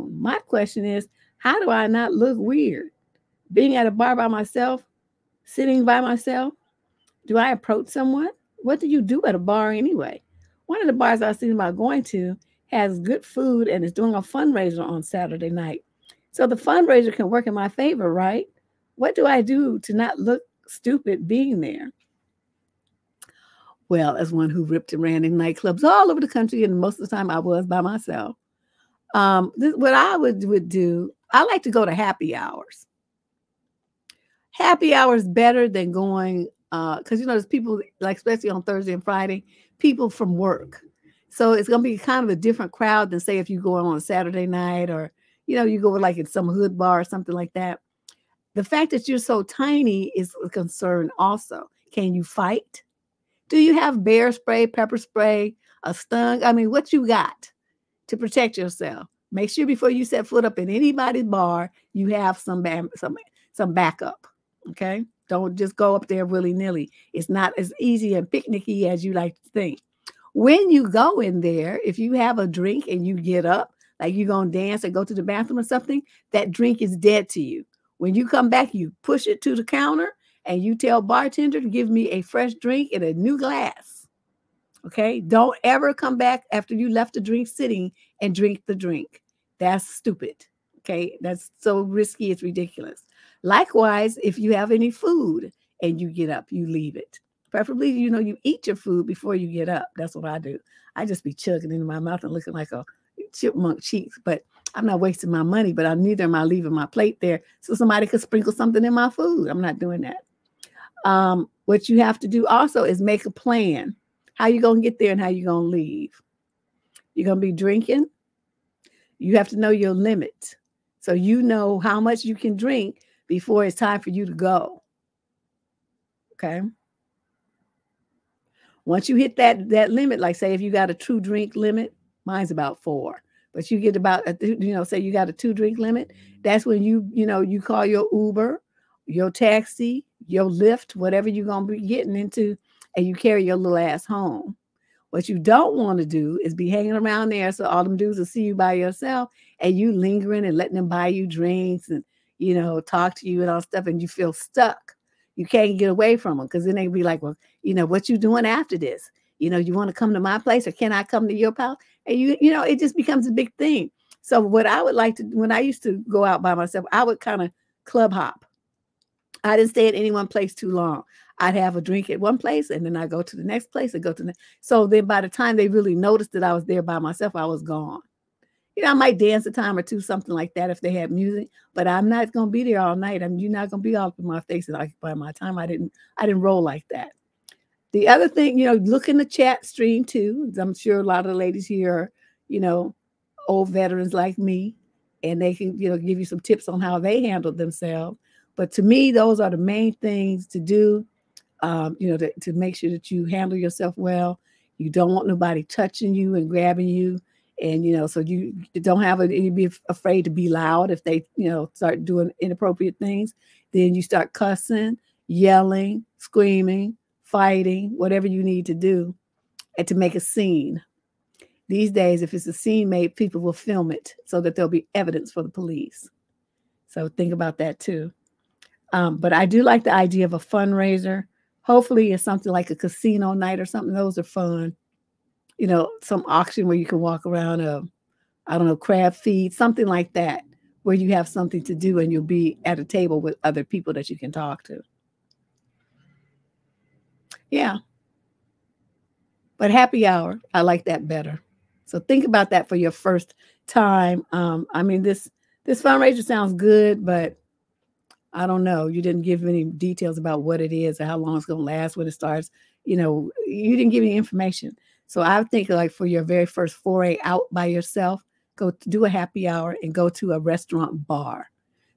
My question is, how do I not look weird? Being at a bar by myself, sitting by myself, do I approach someone? What do you do at a bar anyway? One of the bars I was thinking about going to has good food and is doing a fundraiser on Saturday night. So the fundraiser can work in my favor, right? What do I do to not look stupid being there? Well, as one who ripped and ran in nightclubs all over the country, and most of the time I was by myself, what I would do, I like to go to happy hours. Happy hours better than going, because, you know, there's people, like especially on Thursday and Friday, people from work. So it's going to be kind of a different crowd than, say, if you go on a Saturday night or, you know, you go like at some hood bar or something like that. The fact that you're so tiny is a concern also. Can you fight? Do you have bear spray, pepper spray, a stung? I mean, what you got to protect yourself? Make sure before you set foot up in anybody's bar, you have some backup, okay? Don't just go up there willy-nilly. It's not as easy and picnicky as you like to think. When you go in there, if you have a drink and you get up, like you're going to dance or go to the bathroom or something, that drink is dead to you. When you come back, you push it to the counter and you tell bartender to give me a fresh drink in a new glass, okay? Don't ever come back after you left the drink sitting and drink the drink. That's stupid, okay? That's so risky, it's ridiculous. Likewise, if you have any food and you get up, you leave it. Preferably, you know, you eat your food before you get up. That's what I do. I just be chugging into my mouth and looking like a chipmunk cheeks, but I'm not wasting my money, but neither am I leaving my plate there so somebody could sprinkle something in my food. I'm not doing that. What you have to do also is make a plan. How you going to get there and how you going to leave. You're going to be drinking. You have to know your limit. So you know how much you can drink before it's time for you to go. Okay. Once you hit that limit, like say if you got a two drink limit, mine's about 4. But you get about, you know, say you got a 2-drink limit. That's when you call your Uber, your taxi, your Lyft, whatever you're going to be getting into, and you carry your little ass home. What you don't want to do is be hanging around there so all them dudes will see you by yourself and you lingering and letting them buy you drinks and, you know, talk to you and all stuff, and you feel stuck. You can't get away from them because then they'll be like, well, you know, what you doing after this? You know, you want to come to my place or can I come to your house? And you know, it just becomes a big thing. So what I would like to, when I used to go out by myself, I would kind of club hop. I didn't stay at any one place too long. I'd have a drink at one place and then I go to the next place and go to the next. So then by the time they really noticed that I was there by myself, I was gone. You know, I might dance a time or two, something like that if they had music, but I'm not going to be there all night. I mean, you're not going to be all up in my face and occupy my time. I didn't roll like that. The other thing, you know, look in the chat stream too. I'm sure a lot of the ladies here are, you know, old veterans like me, and they can, you know, give you some tips on how they handled themselves. But to me, those are the main things to do, you know, to make sure that you handle yourself well. You don't want nobody touching you and grabbing you. And, you know, so you don't have it, you'd be afraid to be loud if they, you know, start doing inappropriate things. Then you start cussing, yelling, screaming, fighting, whatever you need to do, and to make a scene. These days, if it's a scene made, people will film it so that there'll be evidence for the police. So think about that too. But I do like the idea of a fundraiser. Hopefully it's something like a casino night or something. Those are fun. You know, some auction where you can walk around, I don't know, crab feed, something like that, where you have something to do and you'll be at a table with other people that you can talk to. Yeah. But happy hour, I like that better. So think about that for your first time. I mean, this fundraiser sounds good, but I don't know. You didn't give any details about what it is or how long it's going to last, when it starts. You know, you didn't give any information. So I think, like, for your very first foray out by yourself, go do a happy hour and go to a restaurant bar.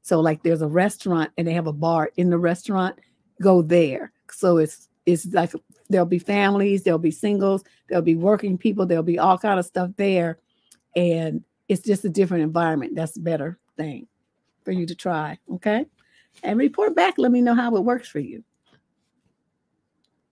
So like there's a restaurant and they have a bar in the restaurant, go there. So it's like there'll be families, there'll be singles, there'll be working people, there'll be all kind of stuff there. And it's just a different environment. That's a better thing for you to try, okay? And report back. Let me know how it works for you.